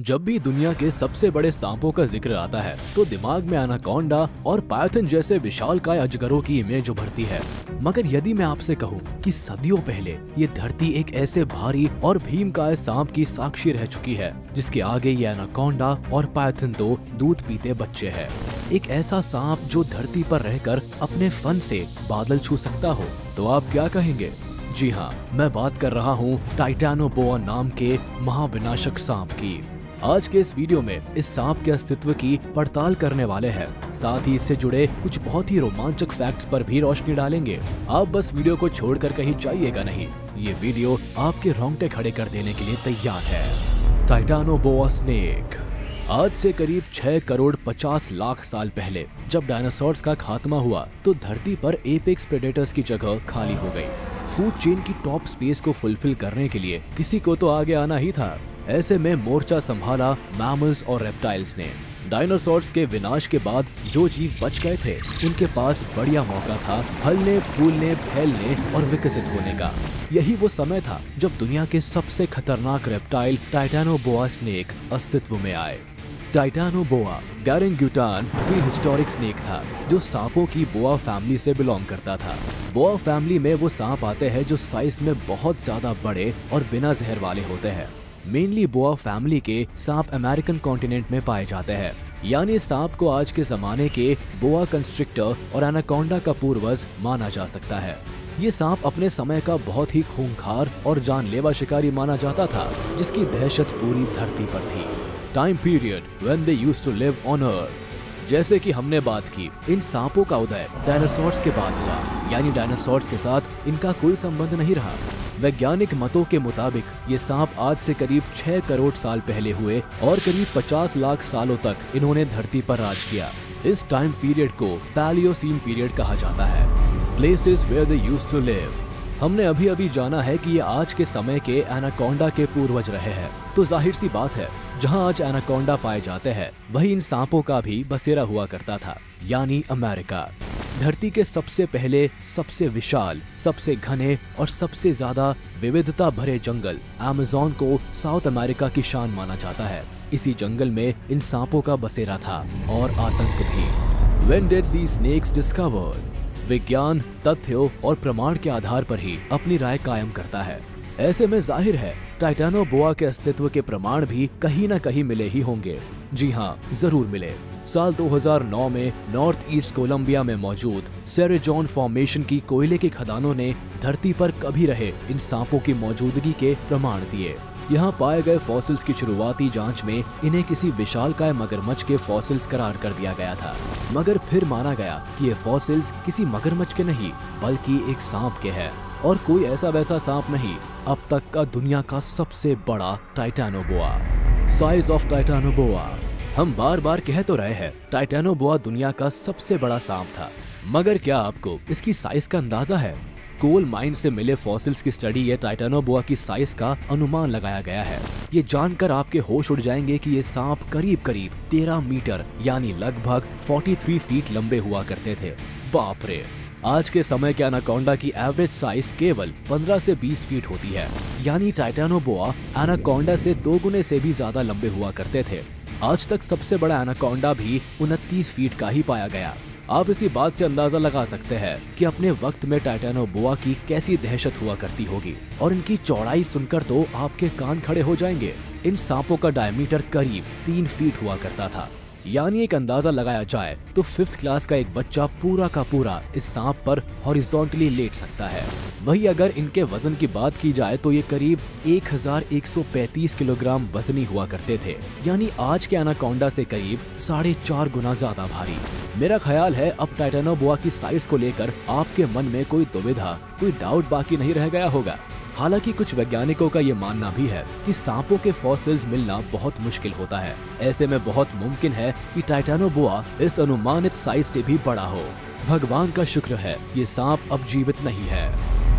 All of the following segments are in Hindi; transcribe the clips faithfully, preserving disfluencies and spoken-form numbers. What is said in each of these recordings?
जब भी दुनिया के सबसे बड़े सांपों का जिक्र आता है तो दिमाग में एनाकोंडा और पायथन जैसे विशालकाय अजगरों की इमेज उभरती है। मगर यदि मैं आपसे कहूँ कि सदियों पहले ये धरती एक ऐसे भारी और भीमकाय सांप की साक्षी रह चुकी है जिसके आगे ये एनाकोंडा और पायथन तो दूध पीते बच्चे हैं। एक ऐसा सांप जो धरती पर रहकर अपने फन से बादल छू सकता हो तो आप क्या कहेंगे? जी हाँ, मैं बात कर रहा हूँ टाइटेनोबोआ नाम के महाविनाशक सांप की। आज के इस वीडियो में इस सांप के अस्तित्व की पड़ताल करने वाले हैं, साथ ही इससे जुड़े कुछ बहुत ही रोमांचक फैक्ट्स पर भी रोशनी डालेंगे। आप बस वीडियो को छोड़कर कहीं जाइएगा नहीं, ये वीडियो आपके रोंगटे खड़े कर देने के लिए तैयार है। Titanoboa snake. आज से करीब छह करोड़ पचास लाख साल पहले जब डायनासोर्स का खात्मा हुआ तो धरती पर एपेक्स प्रेडेटर्स की जगह खाली हो गयी। फूड चेन की टॉप स्पेस को फुलफिल करने के लिए किसी को तो आगे आना ही था। ऐसे में मोर्चा संभाला मैमल्स और रेप्टाइल्स ने। डायनासोर्स के विनाश के बाद जो जीव बच गए थे उनके पास बढ़िया मौका था फलने, फूलने, फैलने और विकसित होने का। यही वो समय था जब दुनिया के सबसे खतरनाक रेप्टाइल टाइटेनोबोआ स्नेक अस्तित्व में आए। टाइटेनोबोआ गारगुंटुआन प्रीहिस्टोरिक स्नेक था जो सांपों की बोआ फैमिली से बिलोंग करता था। बोआ फैमिली में वो सांप आते हैं जो साइज में बहुत ज्यादा बड़े और बिना जहर वाले होते हैं। मेनली बोआ फैमिली के सांप अमेरिकन कॉन्टिनेंट में पाए जाते हैं, यानी सांप को आज के जमाने के बोआ कंस्ट्रिक्टर और एनाकोंडा का पूर्वज माना जा सकता है। ये सांप अपने समय का बहुत ही खूंखार और जानलेवा शिकारी माना जाता था जिसकी दहशत पूरी धरती पर थी। Time period when they used to live on earth. जैसे कि हमने बात की, इन सांपों का उदय डायनासोर्स के बाद हुआ, यानी डायनासोर्स के साथ इनका कोई संबंध नहीं रहा। वैज्ञानिक मतों के मुताबिक ये सांप आज से करीब छह करोड़ साल पहले हुए और करीब पचास लाख सालों तक इन्होंने धरती पर राज किया। इस टाइम पीरियड को पैलियोसीन पीरियड कहा जाता है। Places where they used to live. हमने अभी अभी जाना है कि ये आज के समय के एनाकोंडा के पूर्वज रहे हैं, तो जाहिर सी बात है जहां आज एनाकोंडा पाए जाते हैं वही इन सांपों का भी बसेरा हुआ करता था, यानी अमेरिका। धरती के सबसे पहले, सबसे विशाल, सबसे घने और सबसे ज्यादा विविधता भरे जंगल अमेज़न को साउथ अमेरिका की शान माना जाता है। इसी जंगल में इन सांपों का बसेरा था और आतंक भी। When did the snakes discovered? विज्ञान तथ्यों और प्रमाण के आधार पर ही अपनी राय कायम करता है। ऐसे में जाहिर है टाइटेनोबोआ के अस्तित्व के प्रमाण भी कहीं ना कहीं मिले ही होंगे। जी हाँ, जरूर मिले। साल दो हज़ार नौ में नॉर्थ ईस्ट कोलंबिया में मौजूद सेरेजोन फॉर्मेशन की कोयले के खदानों ने धरती पर कभी रहे इन सांपों की मौजूदगी के प्रमाण दिए। यहाँ पाए गए फॉसिल्स की शुरुआती जांच में इन्हें किसी विशालकाय मगरमच्छ के फॉसिल्स करार कर दिया गया था, मगर फिर माना गया कि ये फॉसिल्स किसी मगरमच्छ के नहीं बल्कि एक सांप के हैं और कोई ऐसा वैसा सांप नहीं। अब तक का दुनिया का सबसे बड़ा टाइटेनोबोआ। Size of Titanoboa. हम बार बार कह तो रहे हैं टाइटेनोबोआ दुनिया का सबसे बड़ा सांप था, मगर क्या आपको इसकी साइज का अंदाजा है? कोल माइन से मिले फॉसिल्स की स्टडी ये टाइटेनोबोआ की साइज का अनुमान लगाया गया है। ये जानकर आपके होश उड़ जाएंगे कि ये सांप करीब करीब तेरह मीटर यानी लगभग तैंतालीस फीट लंबे हुआ करते थे। बाप रे! आज के समय के एनाकोंडा की एवरेज साइज केवल पंद्रह से बीस फीट होती है, यानी टाइटेनोबोआ एनाकोंडा से दो गुने से भी ज्यादा लंबे हुआ करते थे। आज तक सबसे बड़ा एनाकोंडा भी उनतीस फीट का ही पाया गया। आप इसी बात से अंदाजा लगा सकते हैं कि अपने वक्त में टाइटेनोबोआ की कैसी दहशत हुआ करती होगी और इनकी चौड़ाई सुनकर तो आपके कान खड़े हो जाएंगे। इन सांपों का डायमीटर करीब तीन फीट हुआ करता था, यानी एक अंदाजा लगाया जाए तो फिफ्थ क्लास का एक बच्चा पूरा का पूरा इस सांप पर हॉरिजॉन्टली लेट सकता है। वही अगर इनके वजन की बात की जाए तो ये करीब एक हज़ार एक सौ पैंतीस किलोग्राम वजनी हुआ करते थे, यानी आज के एनाकोंडा से करीब साढ़े चार गुना ज्यादा भारी। मेरा ख्याल है अब टाइटेनोबोआ की साइज को लेकर आपके मन में कोई दुविधा, कोई डाउट बाकी नहीं रह गया होगा। हालांकि कुछ वैज्ञानिकों का ये मानना भी है कि सांपों के फॉसिल्स मिलना बहुत मुश्किल होता है। ऐसे में बहुत मुमकिन है कि टाइटेनोबोआ इस अनुमानित साइज से भी बड़ा हो। भगवान का शुक्र है ये सांप अब जीवित नहीं है।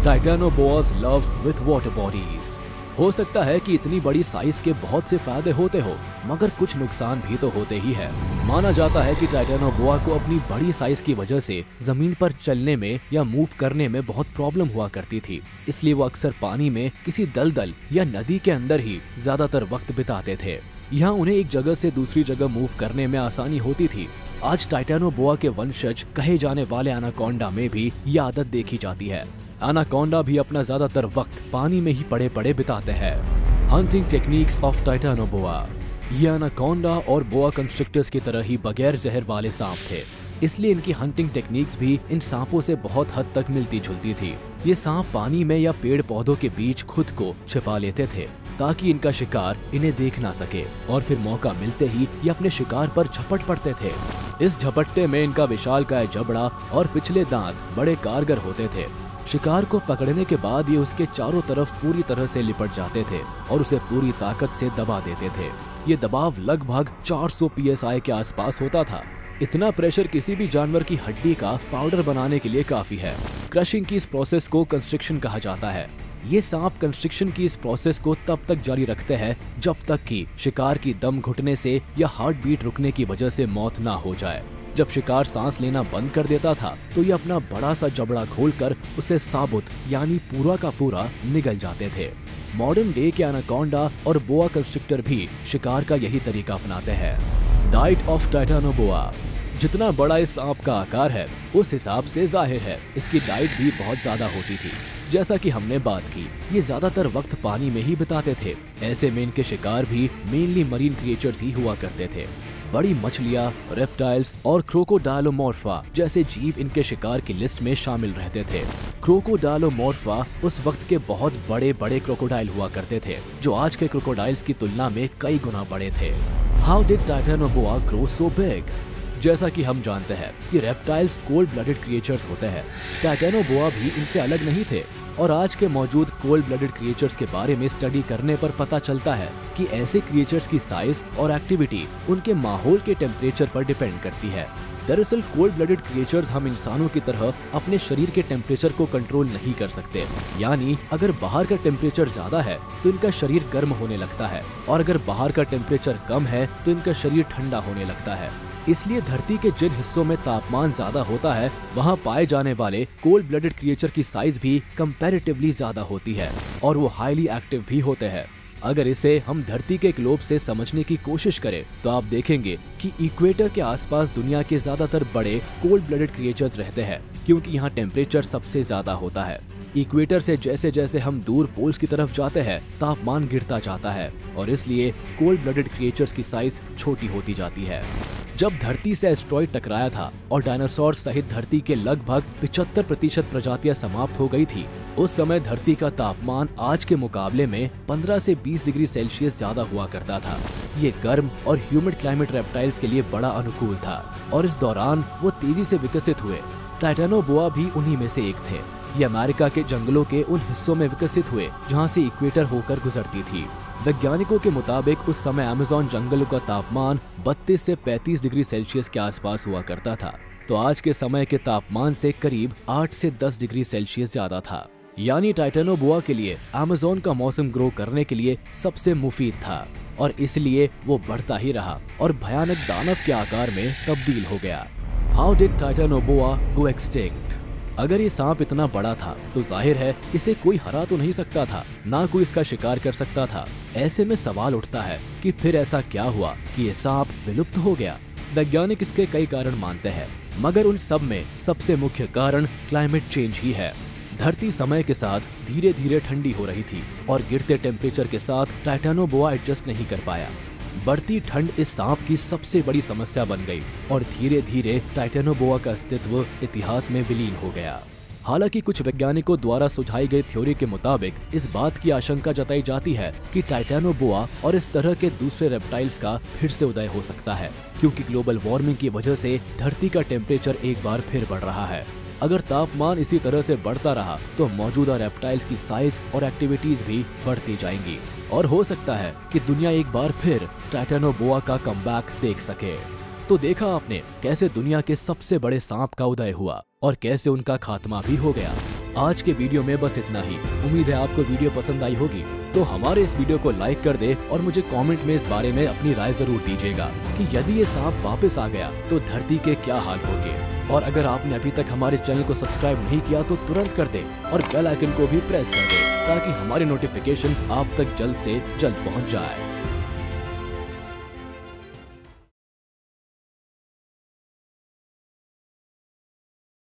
Titanoboas love with water bodies. हो सकता है कि इतनी बड़ी साइज के बहुत से फायदे होते हो, मगर कुछ नुकसान भी तो होते ही है। माना जाता है कि टाइटेनोबोआ को अपनी बड़ी साइज की वजह से जमीन पर चलने में या मूव करने में बहुत प्रॉब्लम हुआ करती थी, इसलिए वो अक्सर पानी में किसी दलदल या नदी के अंदर ही ज्यादातर वक्त बिताते थे। यहाँ उन्हें एक जगह से दूसरी जगह मूव करने में आसानी होती थी। आज टाइटेनोबोआ के वंशज कहे जाने वाले एनाकोंडा में भी ये आदत देखी जाती है। एनाकोंडा भी अपना ज्यादातर वक्त पानी में ही पड़े पड़े बिताते हैं। Hunting techniques of titanoboa. ये एनाकोंडा और बोआ कंस्ट्रिक्टर्स की तरह ही बगैर जहर वाले सांप थे, इसलिए इनकी हंटिंग टेक्निक्स भी इन सांपों से बहुत हद तक मिलती जुलती थी। ये सांप पानी में या पेड़ पौधों के बीच खुद को छिपा लेते थे ताकि इनका शिकार इन्हें देख ना सके, और फिर मौका मिलते ही ये अपने शिकार पर झपट पड़ते थे। इस झपट्टे में इनका विशालकाय जबड़ा और पिछले दांत बड़े कारगर होते थे। शिकार को पकड़ने के बाद ये उसके चारों तरफ पूरी तरह से लिपट जाते थे और उसे पूरी ताकत से दबा देते थे। ये दबाव लगभग चार सौ पी एस आई के आसपास होता था। इतना प्रेशर किसी भी जानवर की हड्डी का पाउडर बनाने के लिए काफी है। क्रशिंग की इस प्रोसेस को कंस्ट्रिक्शन कहा जाता है। ये सांप कंस्ट्रिक्शन की इस प्रोसेस को तब तक जारी रखते हैं जब तक कि शिकार की दम घुटने से या हार्ट बीट रुकने की वजह से मौत ना हो जाए। जब शिकार सांस लेना बंद कर देता था तो ये अपना बड़ा सा जबड़ा खोलकर उसे साबुत यानी पूरा का पूरा निगल जाते थे। मॉडर्न डे के एनाकोंडा और बोआ कंस्ट्रिक्टर भी शिकार का यही तरीका अपनाते हैं। Diet of titanoboa. जितना बड़ा इस सांप का आकार है उस हिसाब से जाहिर है इसकी डाइट भी बहुत ज्यादा होती थी। जैसा कि हमने बात की, ये ज्यादातर वक्त पानी में ही बिताते थे। ऐसे में इनके शिकार भी मेनली मरीन क्रिएचर्स ही हुआ करते थे। बड़ी मछलियाँ, रेप्टाइल्स और क्रोकोडाइलोमॉर्फा जैसे जीव इनके शिकार की लिस्ट में शामिल रहते थे। क्रोकोडाइलोमॉर्फा उस वक्त के बहुत बड़े बड़े क्रोकोडाइल हुआ करते थे, जो आज के क्रोकोडाइल्स की तुलना में कई गुना बड़े थे। How did titanoboa grow so big? जैसा कि हम जानते हैं कि रेप्टाइल्स कोल्ड ब्लडेड क्रिएचर्स होते हैं, टाइटेनोबोआ भी इनसे अलग नहीं थे। और आज के मौजूद कोल्ड ब्लडेड क्रिएचर्स के बारे में स्टडी करने पर पता चलता है कि ऐसे क्रिएचर्स की साइज और एक्टिविटी उनके माहौल के टेम्परेचर पर डिपेंड करती है। दरअसल कोल्ड ब्लडेड क्रिएचर्स हम इंसानों की तरह अपने शरीर के टेम्परेचर को कंट्रोल नहीं कर सकते, यानी अगर बाहर का टेम्परेचर ज्यादा है तो इनका शरीर गर्म होने लगता है और अगर बाहर का टेम्परेचर कम है तो इनका शरीर ठंडा होने लगता है। इसलिए धरती के जिन हिस्सों में तापमान ज्यादा होता है वहाँ पाए जाने वाले कोल्ड ब्लडेड क्रिएचर की साइज भी कंपैरेटिवली ज्यादा होती है और वो हाईली एक्टिव भी होते हैं। अगर इसे हम धरती के ग्लोब से समझने की कोशिश करें तो आप देखेंगे कि इक्वेटर के आसपास दुनिया के ज्यादातर बड़े कोल्ड ब्लडेड क्रिएचर्स रहते हैं, क्योंकि यहाँ टेम्परेचर सबसे ज्यादा होता है। इक्वेटर से जैसे जैसे हम दूर पोल्स की तरफ जाते हैं तापमान गिरता जाता है और इसलिए कोल्ड ब्लडेड क्रिएचर्स की साइज छोटी होती जाती है। जब धरती से एस्ट्रॉइड टकराया था और डायनासोर सहित धरती के लगभग पचहत्तर प्रतिशत प्रजातियां समाप्त हो गई थी, उस समय धरती का तापमान आज के मुकाबले में पंद्रह से बीस डिग्री सेल्सियस ज्यादा हुआ करता था। ये गर्म और ह्यूमिड क्लाइमेट रेप्टाइल्स के लिए बड़ा अनुकूल था और इस दौरान वो तेजी से विकसित हुए। टाइटेनोबोआ भी उन्हीं में से एक थे। ये अमेरिका के जंगलों के उन हिस्सों में विकसित हुए जहाँ से इक्वेटर होकर गुजरती थी। वैज्ञानिकों के मुताबिक उस समय अमेज़न जंगलों का तापमान बत्तीस से पैंतीस डिग्री सेल्सियस के आसपास हुआ करता था, तो आज के समय के तापमान से करीब आठ से दस डिग्री सेल्सियस ज्यादा था। यानी टाइटेनोबोआ के लिए अमेज़न का मौसम ग्रो करने के लिए सबसे मुफीद था और इसलिए वो बढ़ता ही रहा और भयानक दानव के आकार में तब्दील हो गया। How did titanoboa go extinct? अगर ये सांप इतना बड़ा था तो जाहिर है इसे कोई हरा तो नहीं सकता था, ना कोई इसका शिकार कर सकता था। ऐसे में सवाल उठता है कि फिर ऐसा क्या हुआ कि ये सांप विलुप्त हो गया। वैज्ञानिक इसके कई कारण मानते हैं, मगर उन सब में सबसे मुख्य कारण क्लाइमेट चेंज ही है। धरती समय के साथ धीरे धीरे ठंडी हो रही थी और गिरते टेम्परेचर के साथ टाइटेनोबोआ एडजस्ट नहीं कर पाया। बढ़ती ठंड इस सांप की सबसे बड़ी समस्या बन गई और धीरे धीरे टाइटेनोबोआ का अस्तित्व इतिहास में विलीन हो गया। हालांकि कुछ वैज्ञानिकों द्वारा सुझाई गई थ्योरी के मुताबिक इस बात की आशंका जताई जाती है कि टाइटेनोबोआ और इस तरह के दूसरे रेप्टाइल्स का फिर से उदय हो सकता है, क्योंकि ग्लोबल वार्मिंग की वजह से धरती का टेम्परेचर एक बार फिर बढ़ रहा है। अगर तापमान इसी तरह से बढ़ता रहा तो मौजूदा रेप्टाइल्स की साइज और एक्टिविटीज भी बढ़ती जाएंगी और हो सकता है कि दुनिया एक बार फिर टाइटेनोबोआ का कमबैक देख सके। तो देखा आपने कैसे दुनिया के सबसे बड़े सांप का उदय हुआ और कैसे उनका खात्मा भी हो गया। आज के वीडियो में बस इतना ही। उम्मीद है आपको वीडियो पसंद आई होगी, तो हमारे इस वीडियो को लाइक कर दे और मुझे कमेंट में इस बारे में अपनी राय जरूर दीजिएगा कि यदि ये सांप वापस आ गया तो धरती के क्या हाल होंगे। और अगर आपने अभी तक हमारे चैनल को सब्सक्राइब नहीं किया तो तुरंत कर दे और बेल आइकन को भी प्रेस कर दे ताकि हमारे नोटिफिकेशंस आप तक जल्द से जल्द पहुंच जाए।